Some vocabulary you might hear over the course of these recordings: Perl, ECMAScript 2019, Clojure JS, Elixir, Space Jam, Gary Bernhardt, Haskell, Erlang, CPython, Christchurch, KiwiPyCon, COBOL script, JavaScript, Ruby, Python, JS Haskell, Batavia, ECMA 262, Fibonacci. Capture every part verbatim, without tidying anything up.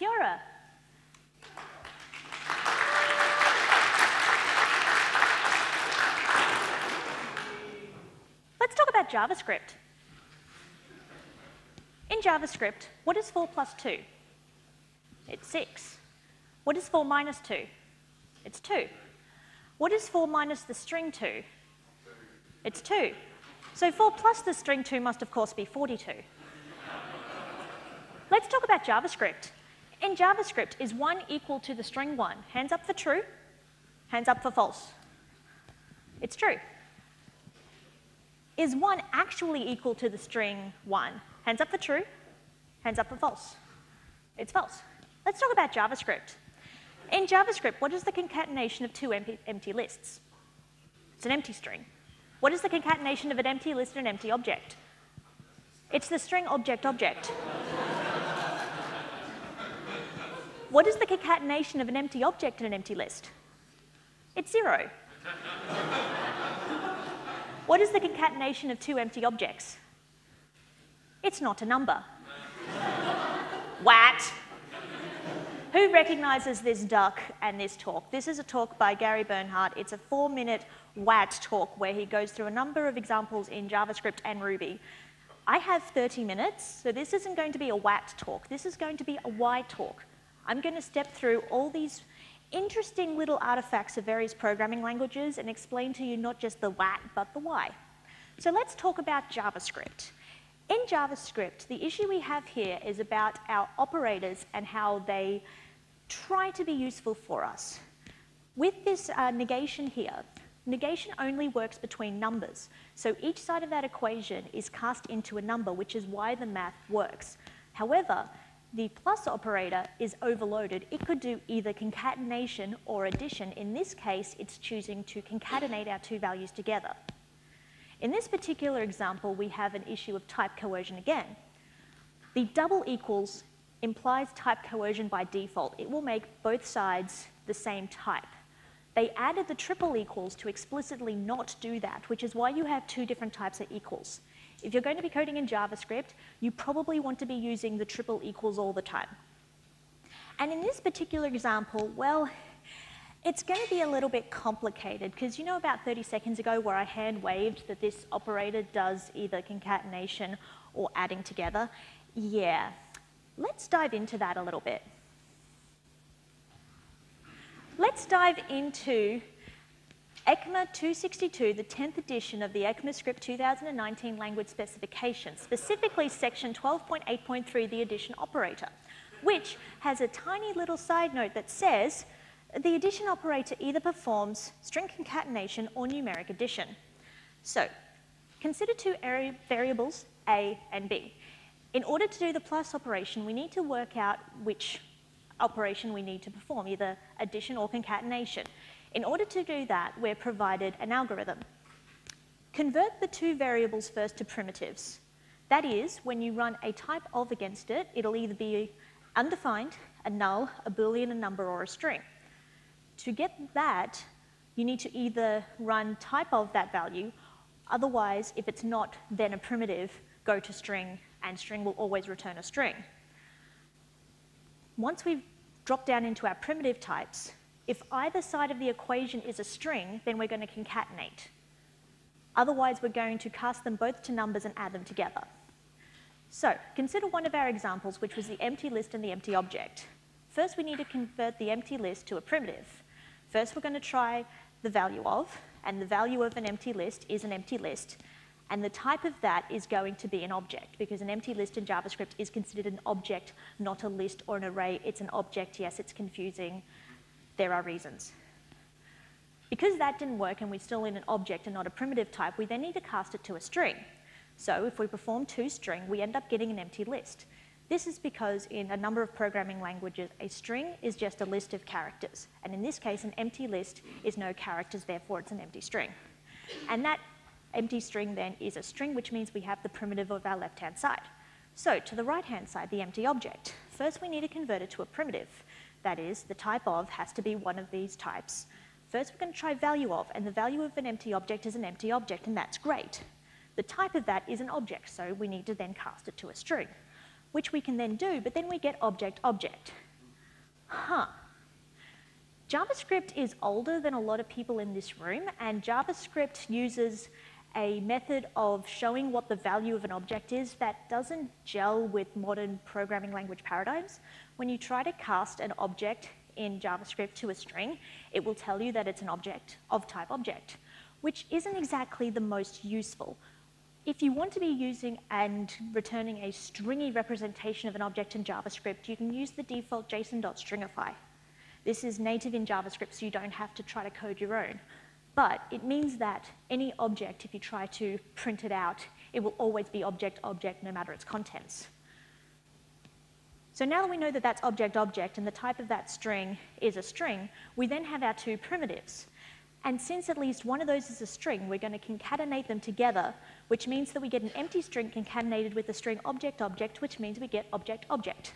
Kia ora. Let's talk about JavaScript. In JavaScript, what is four plus two? It's six. What is four minus two? It's two. What is four minus the string two? It's two. So four plus the string two must, of course, be forty-two. Let's talk about JavaScript. In JavaScript, is one equal to the string one? Hands up for true, hands up for false. It's true. Is one actually equal to the string one? Hands up for true, hands up for false. It's false. Let's talk about JavaScript. In JavaScript, what is the concatenation of two empty, empty lists? It's an empty string. What is the concatenation of an empty list and an empty object? It's the string object object. What is the concatenation of an empty object and an empty list? It's zero. What is the concatenation of two empty objects? It's not a number. W A T. Who recognizes this duck and this talk? This is a talk by Gary Bernhardt. It's a four minute W A T talk where he goes through a number of examples in JavaScript and Ruby. I have thirty minutes, so this isn't going to be a W A T talk. This is going to be a why talk. I'm going to step through all these interesting little artifacts of various programming languages and explain to you not just the W A T, but the why. So let's talk about JavaScript. In JavaScript, the issue we have here is about our operators and how they try to be useful for us. With this uh, negation here, negation only works between numbers. So each side of that equation is cast into a number, which is why the math works. However, the plus operator is overloaded. It could do either concatenation or addition. In this case, it's choosing to concatenate our two values together. In this particular example, we have an issue of type coercion again. The double equals implies type coercion by default. It will make both sides the same type. They added the triple equals to explicitly not do that, which is why you have two different types of equals. If you're going to be coding in JavaScript, you probably want to be using the triple equals all the time. And in this particular example, well, it's going to be a little bit complicated because you know about thirty seconds ago where I hand waved that this operator does either concatenation or adding together? Yeah, let's dive into that a little bit. Let's dive into ECMA two sixty-two, the tenth edition of the ECMAScript twenty nineteen language specification, specifically section twelve point eight point three, the addition operator, which has a tiny little side note that says, the addition operator either performs string concatenation or numeric addition. So, consider two variables, A and B. In order to do the plus operation, we need to work out which operation we need to perform, either addition or concatenation. In order to do that, we're provided an algorithm. Convert the two variables first to primitives. That is, when you run a type of against it, it'll either be undefined, a null, a boolean, a number, or a string. To get that, you need to either run type of that value, otherwise, if it's not, then a primitive, go to string, and string will always return a string. Once we've dropped down into our primitive types, if either side of the equation is a string, then we're going to concatenate. Otherwise, we're going to cast them both to numbers and add them together. So, consider one of our examples, which was the empty list and the empty object. First, we need to convert the empty list to a primitive. First, we're going to try the value of, and the value of an empty list is an empty list, and the type of that is going to be an object, because an empty list in JavaScript is considered an object, not a list or an array. It's an object. Yes, it's confusing. There are reasons. Because that didn't work, and we're still in an object and not a primitive type, we then need to cast it to a string. So if we perform toString, we end up getting an empty list. This is because in a number of programming languages, a string is just a list of characters. And in this case, an empty list is no characters, therefore it's an empty string. And that empty string then is a string, which means we have the primitive of our left-hand side. So to the right-hand side, the empty object. First, we need to convert it to a primitive. That is, the type of has to be one of these types. First, we're going to try value of, and the value of an empty object is an empty object, and that's great. The type of that is an object, so we need to then cast it to a string, which we can then do, but then we get object, object. huh, JavaScript is older than a lot of people in this room, and JavaScript uses a method of showing what the value of an object is that doesn't gel with modern programming language paradigms. When you try to cast an object in JavaScript to a string, it will tell you that it's an object of type object, which isn't exactly the most useful. If you want to be using and returning a stringy representation of an object in JavaScript, you can use the default JSON.stringify. This is native in JavaScript, so you don't have to try to code your own. But it means that any object, if you try to print it out, it will always be object-object, no matter its contents. So now that we know that that's object-object and the type of that string is a string, we then have our two primitives. And since at least one of those is a string, we're going to concatenate them together, which means that we get an empty string concatenated with the string object-object, which means we get object-object.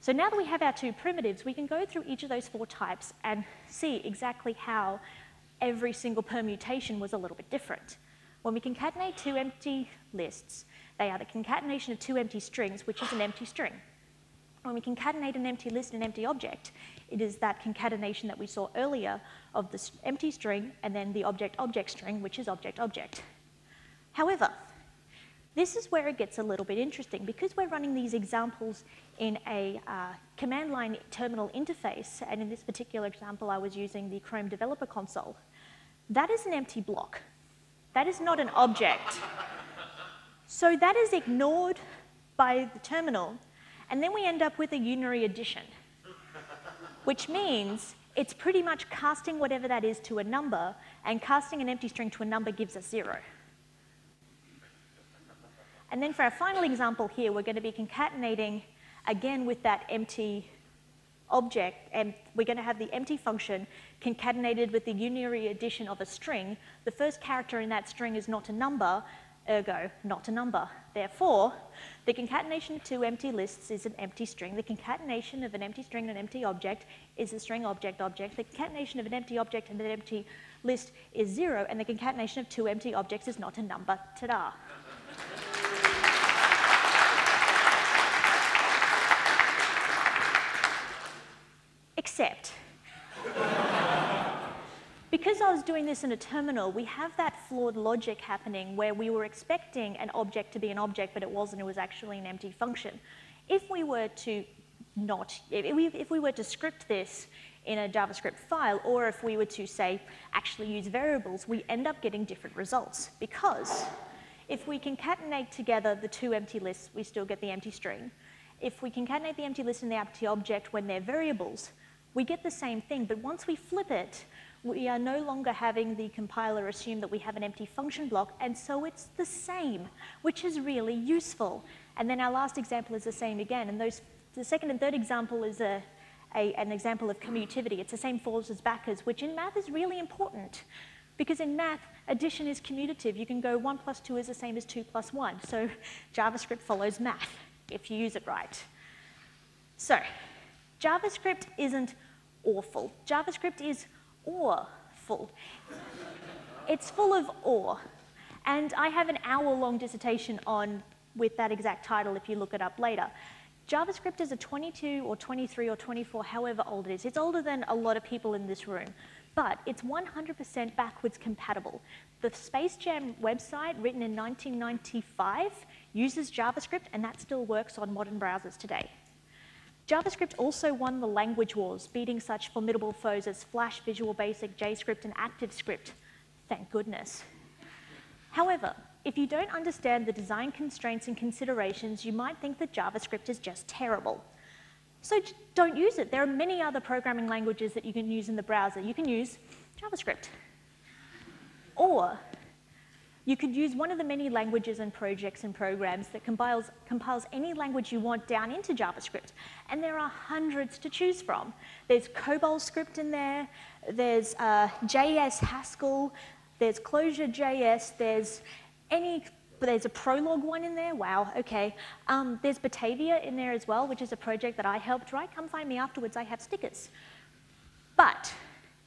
So now that we have our two primitives, we can go through each of those four types and see exactly how every single permutation was a little bit different. When we concatenate two empty lists, they are the concatenation of two empty strings, which is an empty string. When we concatenate an empty list and an empty object, it is that concatenation that we saw earlier of the empty string and then the object-object string, which is object-object. However, this is where it gets a little bit interesting, because we're running these examples in a uh, command line terminal interface, and in this particular example, I was using the Chrome Developer Console. That is an empty block. That is not an object. So that is ignored by the terminal, and then we end up with a unary addition, which means it's pretty much casting whatever that is to a number, and casting an empty string to a number gives us zero. And then for our final example here, we're going to be concatenating again with that empty object, and we're going to have the empty function concatenated with the unary addition of a string. The first character in that string is not a number, ergo not a number. Therefore, the concatenation of two empty lists is an empty string. The concatenation of an empty string and an empty object is a string object object. The concatenation of an empty object and an empty list is zero, and the concatenation of two empty objects is not a number. Ta-da. Except, because I was doing this in a terminal, we have that flawed logic happening where we were expecting an object to be an object, but it wasn't. It was actually an empty function. If we were to not, if we, if we were to script this in a JavaScript file, or if we were to, say, actually use variables, we end up getting different results, because if we concatenate together the two empty lists, we still get the empty string. If we concatenate the empty list and the empty object when they're variables, we get the same thing, but once we flip it, we are no longer having the compiler assume that we have an empty function block, and so it's the same, which is really useful. And then our last example is the same again, and those, the second and third example is a, a, an example of commutivity. It's the same forwards as backwards, which in math is really important, because in math, addition is commutative. You can go one plus two is the same as two plus one, so JavaScript follows math if you use it right. So, JavaScript isn't awful. JavaScript is awful. It's full of awe. And I have an hour-long dissertation on with that exact title if you look it up later. JavaScript is a twenty-two or twenty-three or twenty-four, however old it is. It's older than a lot of people in this room, but it's one hundred percent backwards compatible. The Space Jam website, written in nineteen ninety-five, uses JavaScript, and that still works on modern browsers today. JavaScript also won the language wars, beating such formidable foes as Flash, Visual Basic, JScript, and ActiveScript. Thank goodness. However, if you don't understand the design constraints and considerations, you might think that JavaScript is just terrible. So don't use it. There are many other programming languages that you can use in the browser. You can use JavaScript. Or you could use one of the many languages and projects and programs that compiles, compiles any language you want down into JavaScript. And there are hundreds to choose from. There's COBOL script in there. There's uh, J S Haskell. There's Clojure J S. There's any... But there's a Prolog one in there, wow, okay. Um, there's Batavia in there as well, which is a project that I helped write. Come find me afterwards, I have stickers. But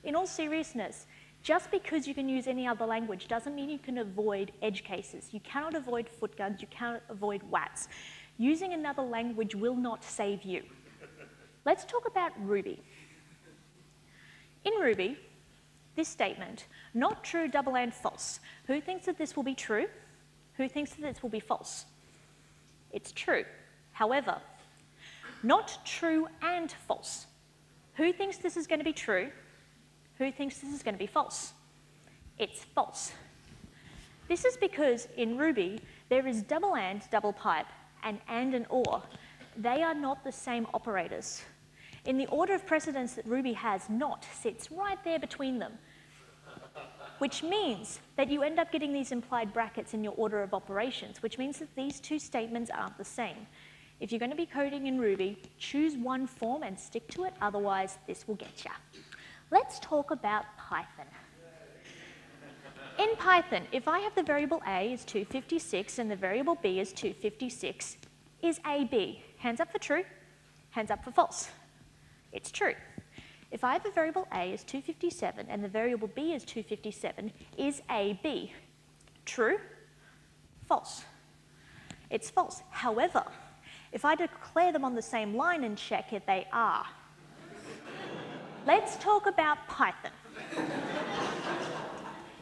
in all seriousness, just because you can use any other language doesn't mean you can avoid edge cases. You cannot avoid footguns, you cannot avoid W A Ts. Using another language will not save you. Let's talk about Ruby. In Ruby, this statement, not true, double and false. Who thinks that this will be true? Who thinks that this will be false? It's true. However, not true and false. Who thinks this is going to be true? Who thinks this is going to be false? It's false. This is because in Ruby, there is double and, double pipe, and and and or. They are not the same operators. In the order of precedence that Ruby has, not sits right there between them, which means that you end up getting these implied brackets in your order of operations, which means that these two statements aren't the same. If you're going to be coding in Ruby, choose one form and stick to it, otherwise this will get you. Let's talk about Python. In Python, if I have the variable a is two fifty-six and the variable b is two fifty-six, is A B? Hands up for true, hands up for false. It's true. If I have a variable a is two fifty-seven and the variable b is two fifty-seven, is A B? True, false. It's false. However, if I declare them on the same line and check if they are. Let's talk about Python.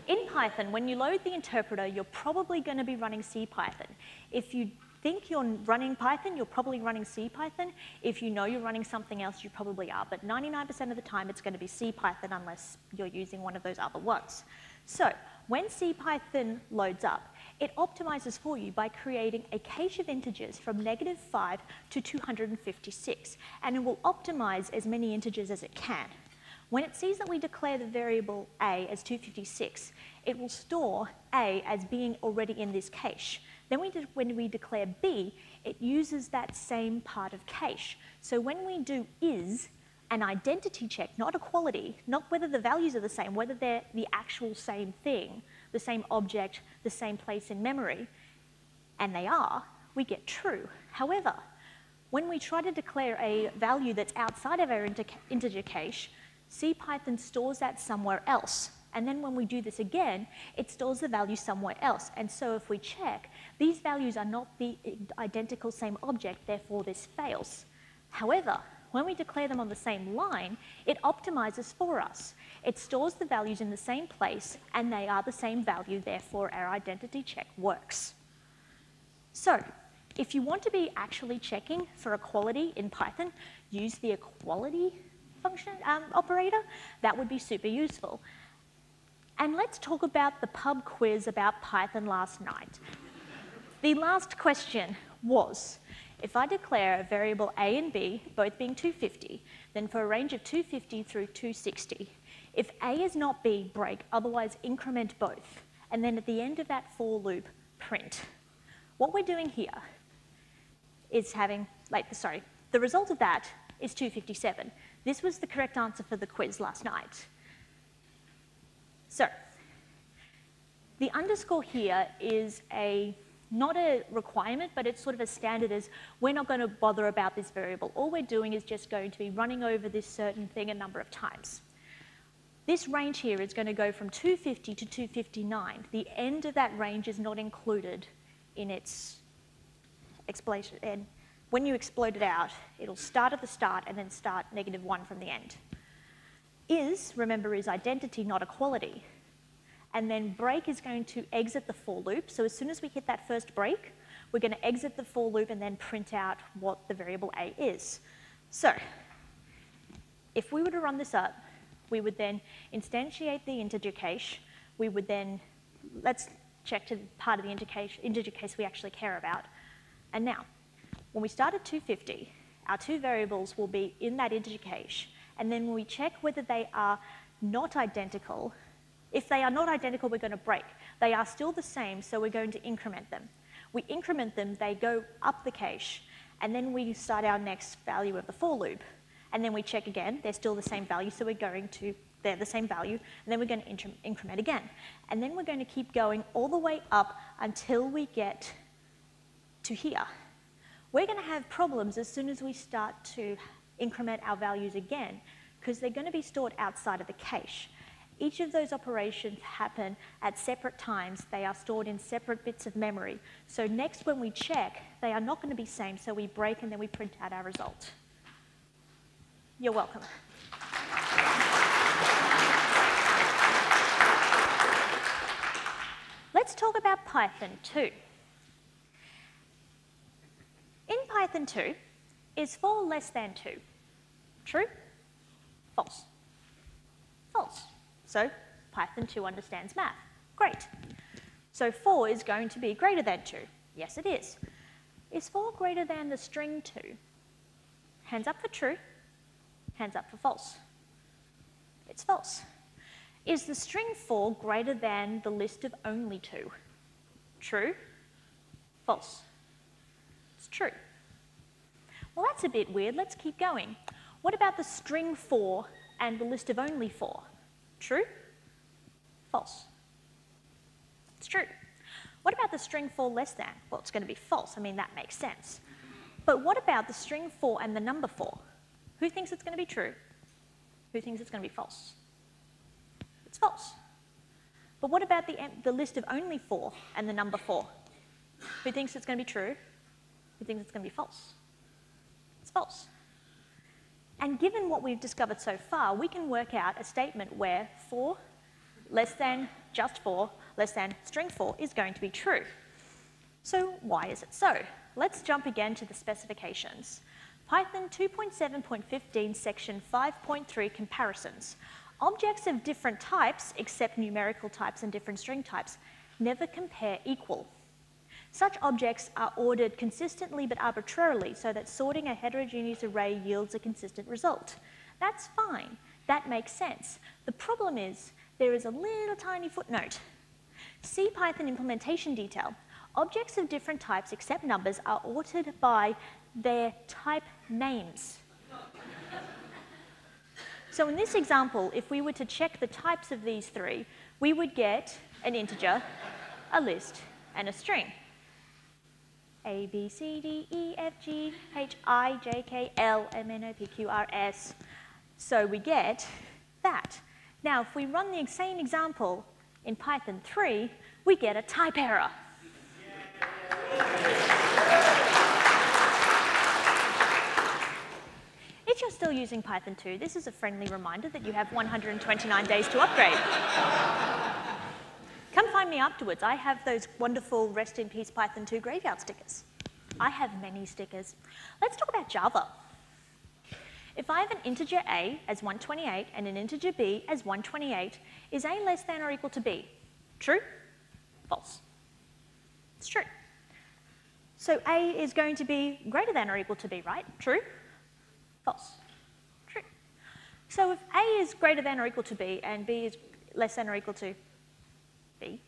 In Python, when you load the interpreter, you're probably going to be running CPython. If you think you're running Python, you're probably running CPython. If you know you're running something else, you probably are. But ninety-nine percent of the time, it's going to be CPython unless you're using one of those other ones. So when CPython loads up, it optimizes for you by creating a cache of integers from negative five to two hundred fifty-six, and it will optimize as many integers as it can. When it sees that we declare the variable a as two fifty-six, it will store a as being already in this cache. Then we did, when we declare b, it uses that same part of cache. So when we do is an identity check, not equality, not whether the values are the same, whether they're the actual same thing, the same object, the same place in memory, and they are, we get true. However, when we try to declare a value that's outside of our integer cache, CPython stores that somewhere else. And then when we do this again, it stores the value somewhere else. And so if we check, these values are not the identical same object, therefore this fails. However, when we declare them on the same line, it optimizes for us. It stores the values in the same place, and they are the same value, therefore our identity check works. So, if you want to be actually checking for equality in Python, use the equality function um, operator. That would be super useful. And let's talk about the pub quiz about Python last night. The last question was, if I declare a variable a and b, both being two fifty, then for a range of two fifty through two sixty, if a is not b, break, otherwise increment both, and then at the end of that for loop, print. What we're doing here is having, like, sorry, the result of that is two fifty-seven. This was the correct answer for the quiz last night. So, the underscore here is a not a requirement, but it's sort of a standard as we're not going to bother about this variable. All we're doing is just going to be running over this certain thing a number of times. This range here is going to go from two fifty to two fifty-nine. The end of that range is not included in its explanation. And when you explode it out, it'll start at the start and then start negative one from the end. Is, remember, is identity, not equality. And then break is going to exit the for loop. So as soon as we hit that first break, we're going to exit the for loop and then print out what the variable a is. So if we were to run this up, we would then instantiate the integer cache. We would then, let's check to the part of the integer cache we actually care about. And now, when we start at two fifty, our two variables will be in that integer cache. And then when we check whether they are not identical, if they are not identical, we're going to break. They are still the same, so we're going to increment them. We increment them, they go up the cache, and then we start our next value of the for loop. And then we check again, they're still the same value, so we're going to, they're the same value, and then we're going to increment again. And then we're going to keep going all the way up until we get to here. We're going to have problems as soon as we start to increment our values again, because they're going to be stored outside of the cache. Each of those operations happen at separate times. They are stored in separate bits of memory. So next when we check, they are not going to be same, so we break and then we print out our result. You're welcome. Let's talk about Python two. In Python two, is four less than two? True? False. False. So Python two understands math. Great. So four is going to be greater than two. Yes, it is. Is four greater than the string two? Hands up for true. Hands up for false. It's false. Is the string four greater than the list of only two? True. False. It's true. Well, that's a bit weird. Let's keep going. What about the string four and the list of only four? True? False. It's true. What about the string four less than? Well, it's going to be false. I mean, that makes sense. But what about the string four and the number four? Who thinks it's going to be true? Who thinks it's going to be false? It's false. But what about the, the list of only four and the number four? Who thinks it's going to be true? Who thinks it's going to be false? It's false. And given what we've discovered so far, we can work out a statement where four less than just four less than string four is going to be true. So why is it so? Let's jump again to the specifications. Python two point seven point fifteen section five point three comparisons. Objects of different types, except numerical types and different string types, never compare equal. Such objects are ordered consistently but arbitrarily so that sorting a heterogeneous array yields a consistent result. That's fine. That makes sense. The problem is there is a little tiny footnote. See Python implementation detail. Objects of different types except numbers are ordered by their type names. So in this example, if we were to check the types of these three, we would get an integer, a list, and a string. A, B, C, D, E, F, G, H, I, J, K, L, M, N, O, P, Q, R, S. So we get that. Now, if we run the same example in Python three, we get a type error. If you're still using Python two, this is a friendly reminder that you have one hundred twenty-nine days to upgrade. Come find me afterwards. I have those wonderful rest in peace Python two graveyard stickers. I have many stickers. Let's talk about Java. If I have an integer a as one twenty-eight and an integer b as one twenty-eight, is a less than or equal to b? True? False. It's true. So a is going to be greater than or equal to b, right? True? False. True. So if a is greater than or equal to b and b is less than or equal to B.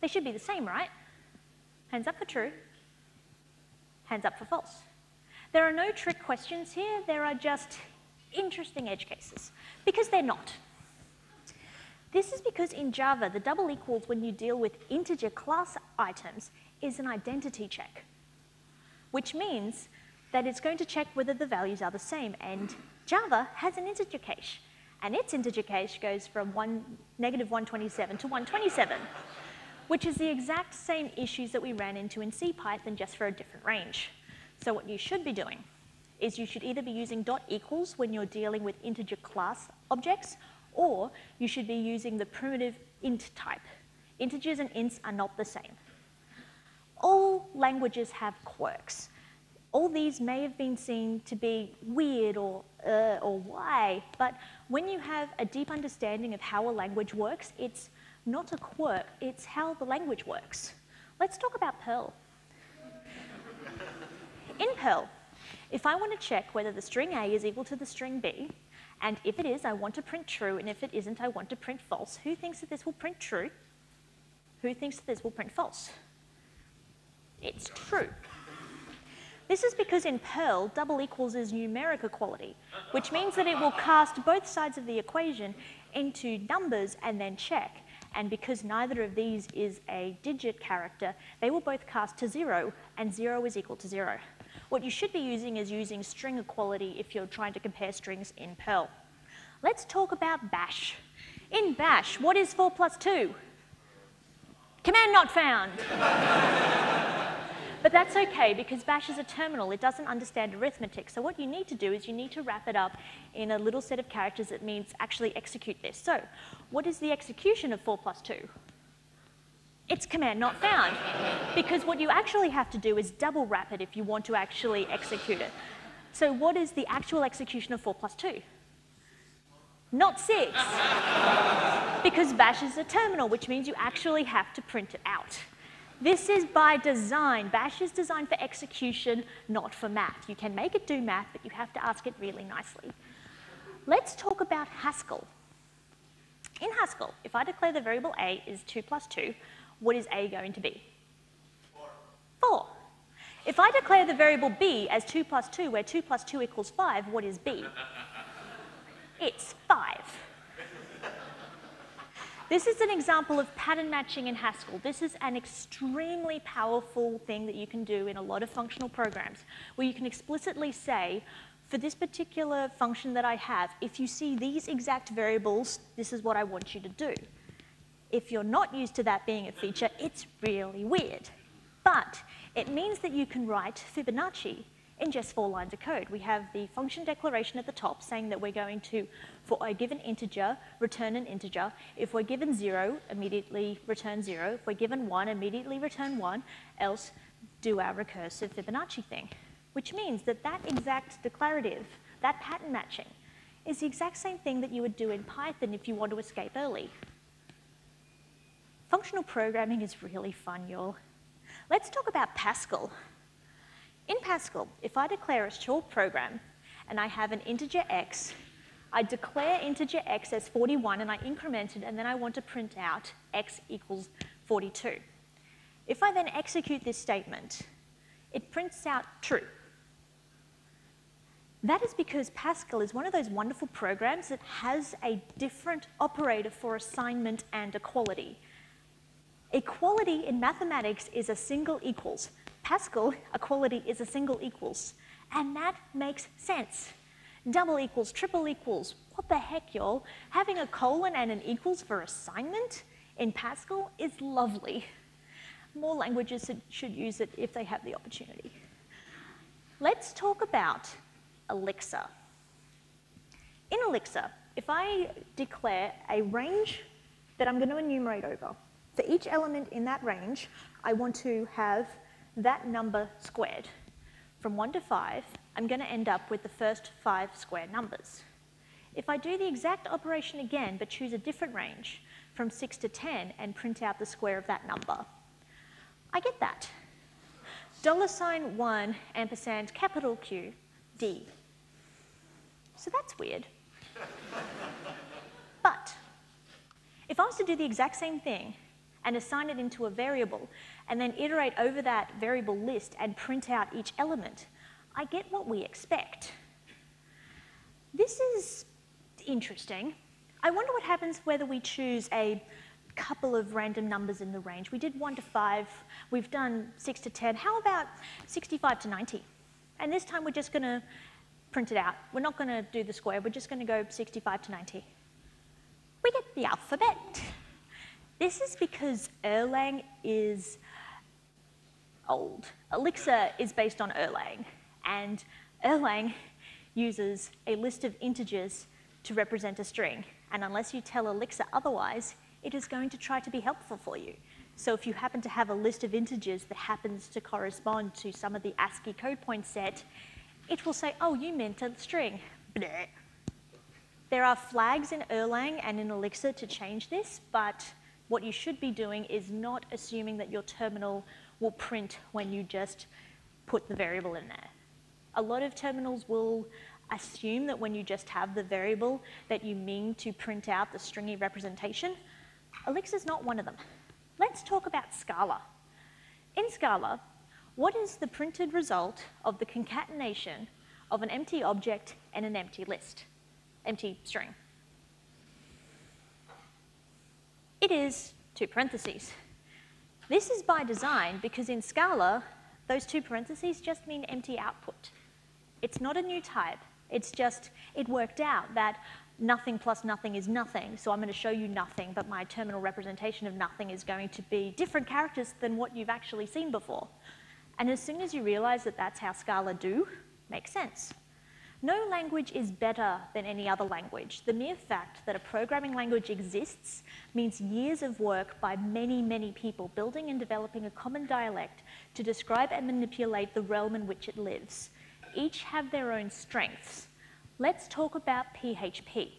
They should be the same, right? Hands up for true. Hands up for false. There are no trick questions here. There are just interesting edge cases because they're not. This is because in Java, the double equals when you deal with integer class items is an identity check, which means that it's going to check whether the values are the same. And Java has an integer cache. And its integer cache goes from negative one twenty-seven to one twenty-seven, which is the exact same issues that we ran into in CPython, just for a different range. So what you should be doing is you should either be using dot equals when you're dealing with integer class objects, or you should be using the primitive int type. Integers and ints are not the same. All languages have quirks. All these may have been seen to be weird or uh, or why, but when you have a deep understanding of how a language works, it's not a quirk, it's how the language works. Let's talk about Perl. In Perl, if I want to check whether the string A is equal to the string B, and if it is, I want to print true, and if it isn't, I want to print false. Who thinks that this will print true? Who thinks that this will print false? It's true. This is because in Perl, double equals is numeric equality, which means that it will cast both sides of the equation into numbers and then check. And because neither of these is a digit character, they will both cast to zero, and zero is equal to zero. What you should be using is using string equality if you're trying to compare strings in Perl. Let's talk about bash. In bash, what is four plus two? Command not found. But that's okay, because Bash is a terminal. It doesn't understand arithmetic. So what you need to do is you need to wrap it up in a little set of characters that means actually execute this. So what is the execution of four plus two? It's command not found, because what you actually have to do is double wrap it if you want to actually execute it. So what is the actual execution of four plus two? Not six, because Bash is a terminal, which means you actually have to print it out. This is by design. Bash is designed for execution, not for math. You can make it do math, but you have to ask it really nicely. Let's talk about Haskell. In Haskell, if I declare the variable a is two plus two, what is a going to be? four. If I declare the variable b as two plus two, where two plus two equals five, what is b? It's five. This is an example of pattern matching in Haskell. This is an extremely powerful thing that you can do in a lot of functional programs, where you can explicitly say, for this particular function that I have, if you see these exact variables, this is what I want you to do. If you're not used to that being a feature, it's really weird. But it means that you can write Fibonacci in just four lines of code. We have the function declaration at the top saying that we're going to, for a given integer, return an integer. If we're given zero, immediately return zero. If we're given one, immediately return one, else do our recursive Fibonacci thing. Which means that that exact declarative, that pattern matching, is the exact same thing that you would do in Python if you want to escape early. Functional programming is really fun, y'all. Let's talk about Pascal. In Pascal, if I declare a short program and I have an integer x, I declare integer x as forty-one and I increment it, and then I want to print out x equals forty-two. If I then execute this statement, it prints out true. That is because Pascal is one of those wonderful programs that has a different operator for assignment and equality. Equality in mathematics is a single equals. Haskell, equality is a single equals, and that makes sense. Double equals, triple equals, what the heck, y'all? Having a colon and an equals for assignment in Pascal is lovely. More languages should use it if they have the opportunity. Let's talk about Elixir. In Elixir, if I declare a range that I'm going to enumerate over, for each element in that range, I want to have that number squared. From one to five, I'm going to end up with the first five square numbers. If I do the exact operation again but choose a different range, from six to ten, and print out the square of that number, I get that. Dollar sign one ampersand capital Q D. So that's weird. But if I was to do the exact same thing and assign it into a variable, and then iterate over that variable list and print out each element, I get what we expect. This is interesting. I wonder what happens whether we choose a couple of random numbers in the range. We did one to five, we've done six to ten. How about sixty-five to ninety? And this time we're just going to print it out. We're not going to do the square, we're just going to go sixty-five to ninety. We get the alphabet. This is because Erlang is old. Elixir is based on Erlang, and Erlang uses a list of integers to represent a string, and unless you tell Elixir otherwise, it is going to try to be helpful for you. So if you happen to have a list of integers that happens to correspond to some of the ASCII code point set, it will say, oh, you meant a string. Bleh. There are flags in Erlang and in Elixir to change this, but what you should be doing is not assuming that your terminal will print when you just put the variable in there. A lot of terminals will assume that when you just have the variable that you mean to print out the stringy representation. Elixir's not one of them. Let's talk about Scala. In Scala, what is the printed result of the concatenation of an empty object and an empty list, empty string? It is two parentheses. This is by design because in Scala, those two parentheses just mean empty output. It's not a new type. It's just, it worked out that nothing plus nothing is nothing, so I'm going to show you nothing, but my terminal representation of nothing is going to be different characters than what you've actually seen before. And as soon as you realize that that's how Scala do, makes sense. No language is better than any other language. The mere fact that a programming language exists means years of work by many, many people building and developing a common dialect to describe and manipulate the realm in which it lives. Each have their own strengths. Let's talk about P H P.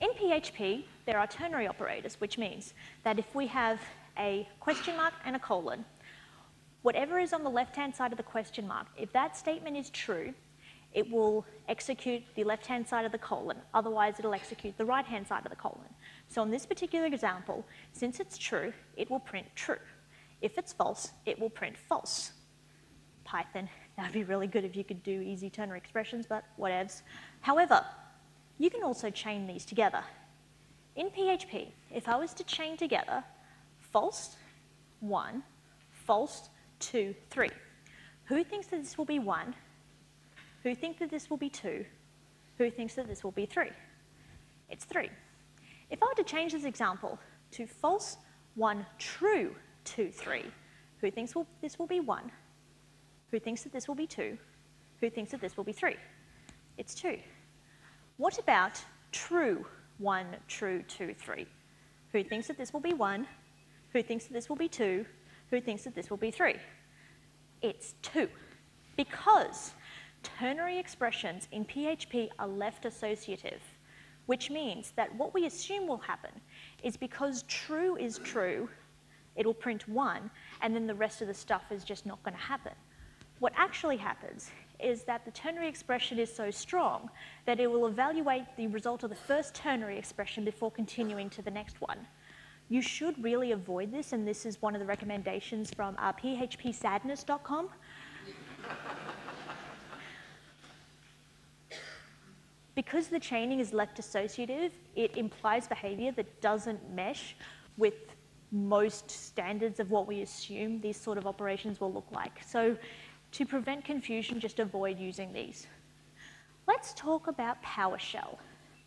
In P H P, there are ternary operators, which means that if we have a question mark and a colon, whatever is on the left-hand side of the question mark, if that statement is true, it will execute the left-hand side of the colon. Otherwise, it'll execute the right-hand side of the colon. So in this particular example, since it's true, it will print true. If it's false, it will print false. Python, that'd be really good if you could do easy ternary expressions, but whatevs. However, you can also chain these together. In P H P, if I was to chain together false, one, false, two, three. Who thinks that this will be one? Who thinks that this will be two? Who thinks that this will be three? It's three. If I were to change this example to false, one, true, two, three, who thinks will, this will be one? Who thinks that this will be two? Who thinks that this will be three? It's two. What about true, one, true, two, three? Who thinks that this will be one? Who thinks that this will be two? Who thinks that this will be three? It's two. Because ternary expressions in P H P are left associative, which means that what we assume will happen is because true is true, it'll print one, and then the rest of the stuff is just not going to happen. What actually happens is that the ternary expression is so strong that it will evaluate the result of the first ternary expression before continuing to the next one. You should really avoid this, and this is one of the recommendations from uh, p h p sadness dot com. Because the chaining is left associative, it implies behavior that doesn't mesh with most standards of what we assume these sort of operations will look like. So to prevent confusion, just avoid using these. Let's talk about PowerShell.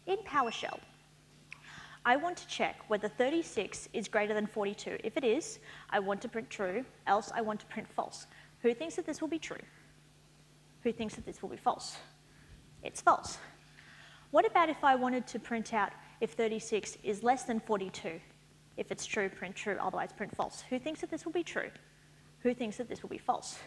In PowerShell, I want to check whether thirty-six is greater than forty-two. If it is, I want to print true, else I want to print false. Who thinks that this will be true? Who thinks that this will be false? It's false. What about if I wanted to print out if thirty-six is less than forty-two? If it's true, print true, otherwise print false. Who thinks that this will be true? Who thinks that this will be false?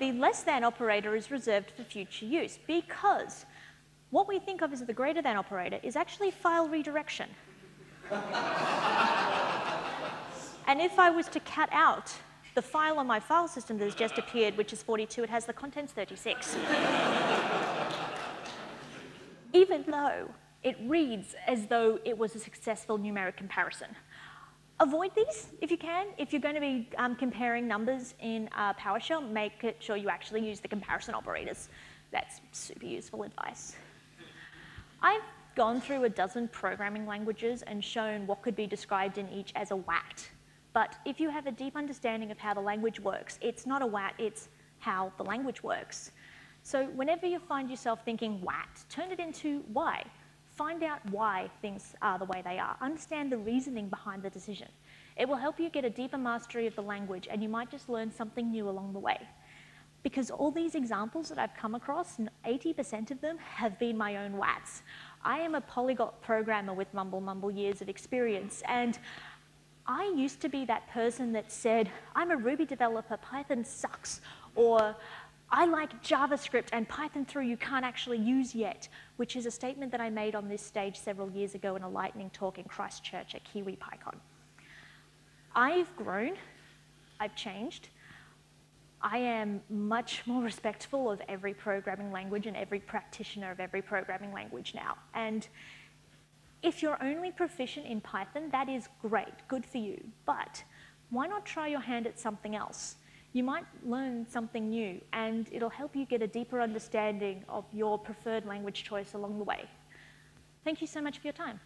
The less than operator is reserved for future use because what we think of as the greater than operator is actually file redirection. And if I was to cat out the file on my file system that has just appeared, which is forty-two, it has the contents thirty-six. Even though it reads as though it was a successful numeric comparison. Avoid these if you can. If you're going to be um, comparing numbers in uh, PowerShell, make sure you actually use the comparison operators. That's super useful advice. I've gone through a dozen programming languages and shown what could be described in each as a W A T. But if you have a deep understanding of how the language works, it's not a W A T, it's how the language works. So whenever you find yourself thinking W A T, turn it into why. Find out why things are the way they are. Understand the reasoning behind the decision. It will help you get a deeper mastery of the language, and you might just learn something new along the way. Because all these examples that I've come across, eighty percent of them have been my own W A Ts. I am a polyglot programmer with mumble mumble years of experience, and I used to be that person that said, I'm a Ruby developer, Python sucks, or I like JavaScript and Python three you can't actually use yet, which is a statement that I made on this stage several years ago in a lightning talk in Christchurch at KiwiPyCon. I've grown, I've changed. I am much more respectful of every programming language and every practitioner of every programming language now. And if you're only proficient in Python, that is great, good for you. But why not try your hand at something else? You might learn something new, and it'll help you get a deeper understanding of your preferred language choice along the way. Thank you so much for your time.